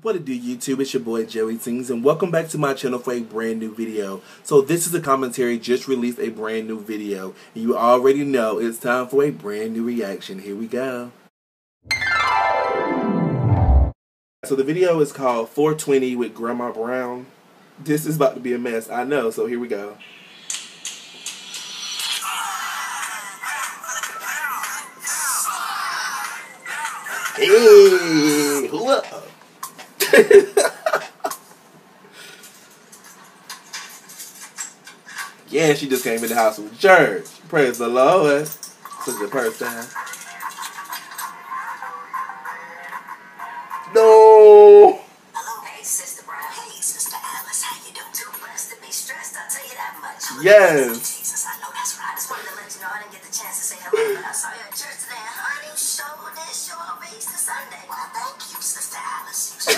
What it do, YouTube? It's your boy Joey Things, and welcome back to my channel for a brand new video. So this is a commentary, just released a brand new video, and you already know it's time for a brand new reaction. Here we go. So the video is called 420 with Grandma Brown. This is about to be a mess, I know, so here we go. Hey, look. Yeah, she just came in the house with church. Praise the Lord. Took the purse down. No. Hey, Sister Brown. Hey, Sister Alice. How you doing? Too blessed to be stressed. I'll tell you that much. Yes. Jesus, I know that's right. I just wanted to let you know I didn't get the chance to say hello, but I saw you at church today. Honey, you showed this. Your face to Sunday. Well, thank you, Sister Alice. You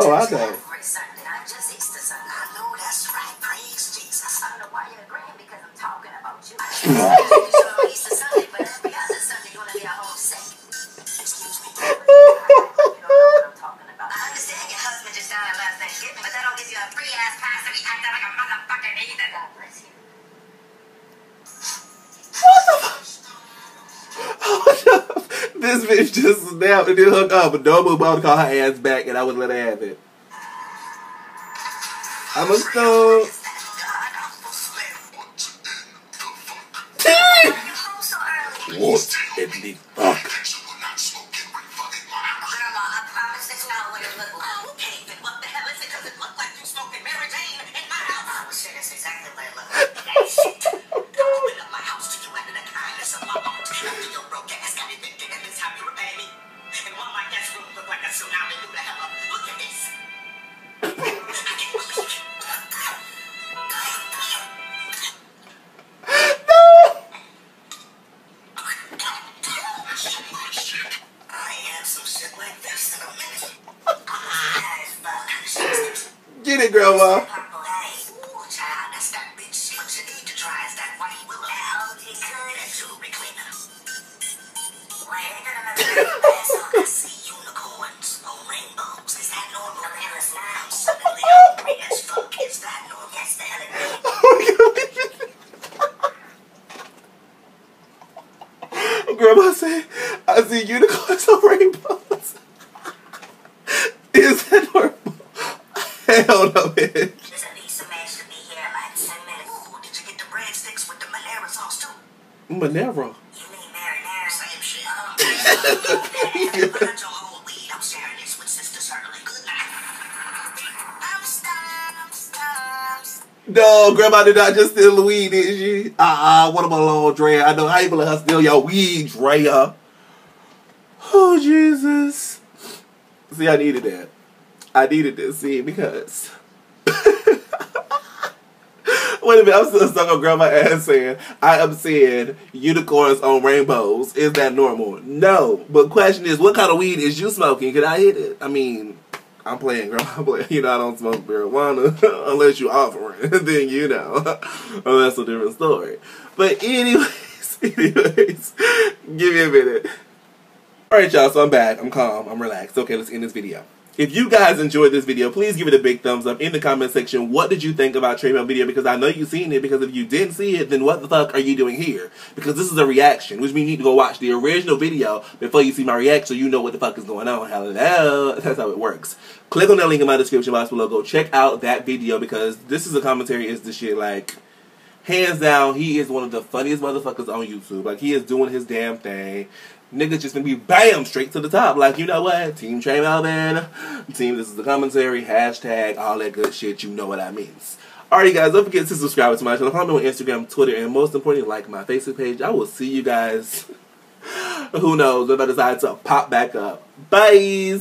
oh, I know. Every Sunday, not just Easter Sunday. I know that's right. Praise Jesus. I don't know why you're agreeing because I'm talking about you. You show on Easter Sunday, but every other Sunday you want to be a whole saint. Excuse me. You don't know what I'm talking about. I understand your husband just died last Thanksgiving, but that don't give you a free ass pass to be acting like a motherfucker either. God bless you. This bitch just snapped and then hung up, but no move. I would call her ass back and I would let her have it. I'm a stone. What in the fuck? Grandma, I promise it's not what it looked like. Okay, what the hell is it? Because it looked like you smoking Mary Jane in my house. Oh shit, that's exactly what it looked like. That shit. Don't open up my house to you out of the kindness of my heart. After your broke ass got evicted. And one like that room look like a tsunami. Who the hell? Look at this. I have some shit like this in a minute. Get it, Grandma. Grandma said, I see unicorns on rainbows. Is that normal? Hell no, bitch. Listen, these smashes should be here in like 10 minutes. Ooh, did you get the breadsticks with the Monero sauce too? Monero? You mean marinara, same shit. Yeah. Put out your whole weed. I'm sharing this with Sister Shirley. Good night. I'm stumped. No, Grandma did not just steal the weed, did she? What am I alone, Drea? I know I ain't gonna let her steal your weed, Drea. Oh, Jesus. See, I needed that. I needed this, see, because... Wait a minute, I'm still stuck on Grandma ass saying, I am seeing unicorns on rainbows. Is that normal? No. But question is, what kind of weed is you smoking? Can I hit it? I mean... I'm playing, Grandma. I'm playing. You know, I don't smoke marijuana unless you offer it. Then, you know, well, that's a different story. But anyways, give me a minute. All right, y'all, so I'm back. I'm calm. I'm relaxed. Okay, let's end this video. If you guys enjoyed this video, please give it a big thumbs up in the comment section. What did you think about Trey Melvin's video? Because I know you've seen it, because if you didn't see it, then what the fuck are you doing here? Because this is a reaction, which means you need to go watch the original video before you see my reaction so you know what the fuck is going on. Hello. That's how it works. Click on that link in my description box below. Go check out that video because this is a commentary is the shit, like... Hands down, he is one of the funniest motherfuckers on YouTube. Like, he is doing his damn thing. Niggas just gonna be bam straight to the top. Like, you know what? Team Trey Melvin. Team This Is The Commentary. Hashtag all that good shit. You know what that means. Alright, guys. Don't forget to subscribe to my channel. Follow me on Instagram, Twitter, and most importantly, like my Facebook page. I will see you guys. Who knows if I decide to pop back up. Bye.